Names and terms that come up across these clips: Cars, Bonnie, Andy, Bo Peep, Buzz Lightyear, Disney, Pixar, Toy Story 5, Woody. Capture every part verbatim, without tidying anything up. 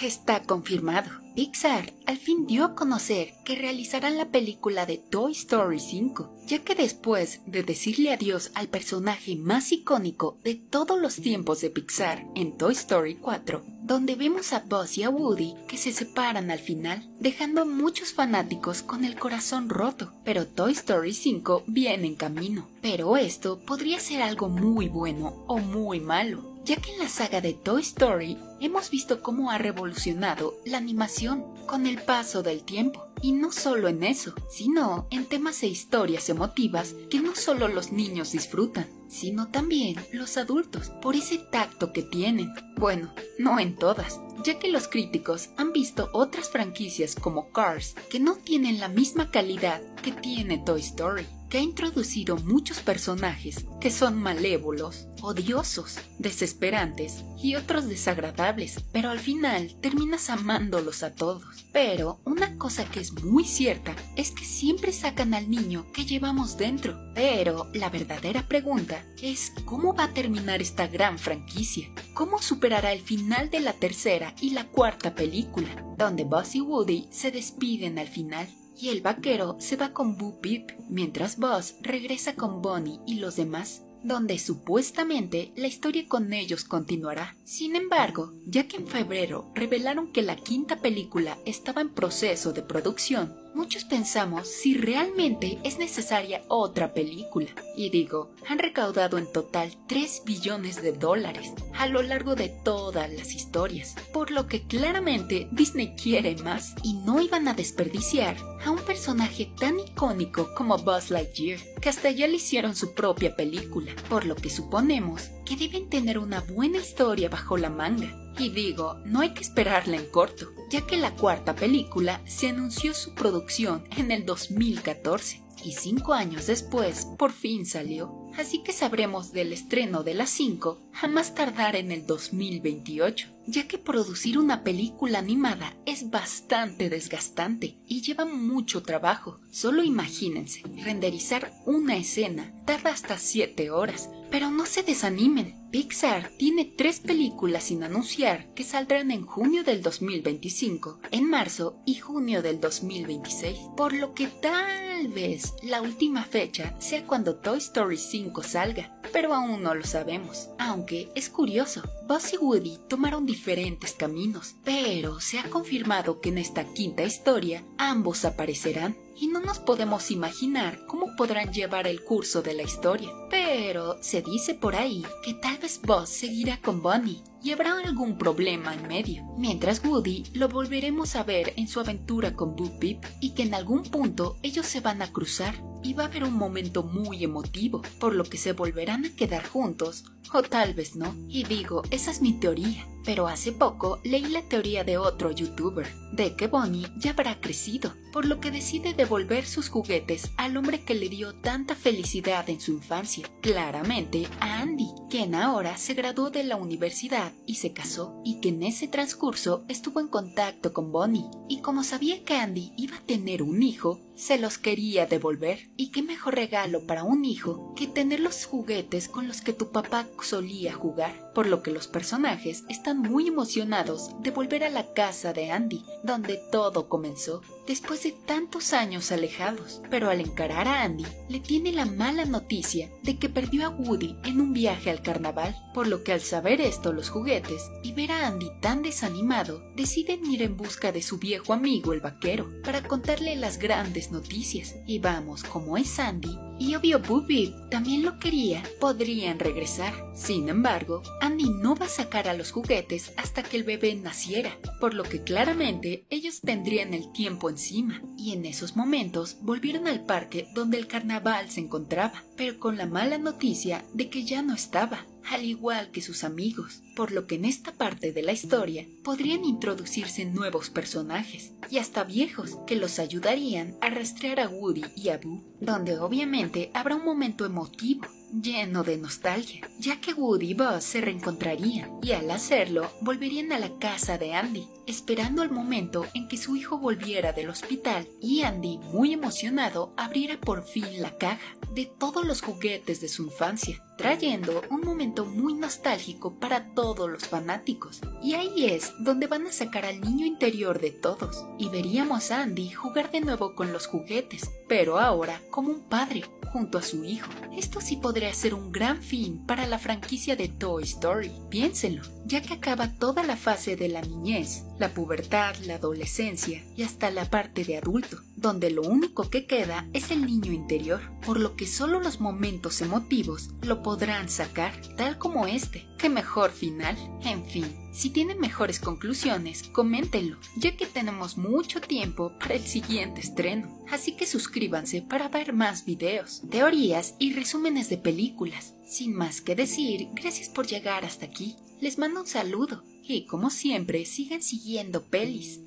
Está confirmado. Pixar al fin dio a conocer que realizarán la película de Toy Story cinco, ya que después de decirle adiós al personaje más icónico de todos los tiempos de Pixar en Toy Story cuatro, donde vemos a Buzz y a Woody que se separan al final, dejando a muchos fanáticos con el corazón roto, pero Toy Story cinco viene en camino. Pero esto podría ser algo muy bueno o muy malo, ya que en la saga de Toy Story hemos visto cómo ha revolucionado la animación con el paso del tiempo. Y no solo en eso, sino en temas e historias emotivas que no solo los niños disfrutan, sino también los adultos, por ese tacto que tienen. Bueno, no en todas, ya que los críticos han visto otras franquicias como Cars que no tienen la misma calidad que tiene Toy Story, que ha introducido muchos personajes que son malévolos, odiosos, desesperantes y otros desagradables, pero al final terminas amándolos a todos. Pero una cosa que es muy cierta es que siempre sacan al niño que llevamos dentro, pero la verdadera pregunta es ¿cómo va a terminar esta gran franquicia? ¿Cómo superará el final de la tercera y la cuarta película, donde Buzz y Woody se despiden al final? Y el vaquero se va con Bo Peep, mientras Buzz regresa con Bonnie y los demás, donde supuestamente la historia con ellos continuará. Sin embargo, ya que en febrero revelaron que la quinta película estaba en proceso de producción, muchos pensamos si realmente es necesaria otra película. Y digo, han recaudado en total tres billones de dólares a lo largo de todas las historias, por lo que claramente Disney quiere más, y no iban a desperdiciar a un personaje tan icónico como Buzz Lightyear, que hasta ya le hicieron su propia película, por lo que suponemos que deben tener una buena historia bajo la manga. Y digo, no hay que esperarla en corto, ya que la cuarta película se anunció su producción en el dos mil catorce y cinco años después por fin salió, así que sabremos del estreno de las cinco a más tardar en el dos mil veintiocho, ya que producir una película animada es bastante desgastante y lleva mucho trabajo. Solo imagínense, renderizar una escena tarda hasta siete horas, pero no se desanimen. Pixar tiene tres películas sin anunciar que saldrán en junio del dos mil veinticinco, en marzo y junio del dos mil veintiséis, por lo que tal vez la última fecha sea cuando Toy Story cinco salga, pero aún no lo sabemos. Aunque es curioso, Buzz y Woody tomaron diferentes caminos, pero se ha confirmado que en esta quinta historia ambos aparecerán, y no nos podemos imaginar cómo podrán llevar el curso de la historia. Pero se dice por ahí que tal vez Buzz seguirá con Bonnie y habrá algún problema en medio, mientras Woody lo volveremos a ver en su aventura con Bo Peep, y que en algún punto ellos se van a cruzar y va a haber un momento muy emotivo, por lo que se volverán a quedar juntos o tal vez no. Y digo, esa es mi teoría, pero hace poco leí la teoría de otro youtuber, de que Bonnie ya habrá crecido, por lo que decide devolver sus juguetes al hombre que le dio tanta felicidad en su infancia, claramente a Andy, quien ahora se graduó de la universidad y se casó, y que en ese transcurso estuvo en contacto con Bonnie, y como sabía que Andy iba a tener un hijo, se los quería devolver. Y qué mejor regalo para un hijo que tener los juguetes con los que tu papá solía jugar, por lo que los personajes están muy emocionados de volver a la casa de Andy, donde todo comenzó después de tantos años alejados. Pero al encarar a Andy, le tiene la mala noticia de que perdió a Woody en un viaje al carnaval, por lo que al saber esto los juguetes y ver a Andy tan desanimado, deciden ir en busca de su viejo amigo el vaquero para contarle las grandes noticias. Y vamos, como es Andy, y obvio Bo Peep también lo quería, podrían regresar. Sin embargo, Andy no va a sacar a los juguetes hasta que el bebé naciera, por lo que claramente ellos tendrían el tiempo encima. Y en esos momentos volvieron al parque donde el carnaval se encontraba, pero con la mala noticia de que ya no estaba, al igual que sus amigos, por lo que en esta parte de la historia podrían introducirse nuevos personajes y hasta viejos que los ayudarían a rastrear a Woody y a Boo, donde obviamente habrá un momento emotivo lleno de nostalgia, ya que Woody y Buzz se reencontrarían y al hacerlo volverían a la casa de Andy, esperando el momento en que su hijo volviera del hospital y Andy, muy emocionado, abriera por fin la caja de todos los juguetes de su infancia, trayendo un momento muy nostálgico para todos los fanáticos. Y ahí es donde van a sacar al niño interior de todos, y veríamos a Andy jugar de nuevo con los juguetes, pero ahora como un padre, junto a su hijo. Esto sí podría ser un gran fin para la franquicia de Toy Story, piénsenlo, ya que acaba toda la fase de la niñez, la pubertad, la adolescencia y hasta la parte de adulto, donde lo único que queda es el niño interior, por lo que solo los momentos emotivos lo podrán sacar, tal como este. ¡Qué mejor final! En fin, si tienen mejores conclusiones, coméntenlo, ya que tenemos mucho tiempo para el siguiente estreno, así que suscríbanse para ver más videos, teorías y resúmenes de películas. Sin más que decir, gracias por llegar hasta aquí, les mando un saludo y como siempre sigan siguiendo pelis.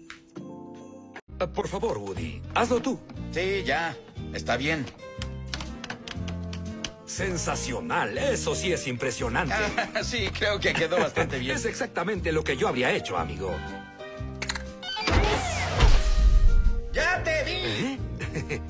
Por favor, Woody, hazlo tú. Sí, ya. Está bien. Sensacional. Eso sí es impresionante. Ah, sí, creo que quedó bastante bien. Es exactamente lo que yo habría hecho, amigo. ¡Ya te vi! ¿Eh?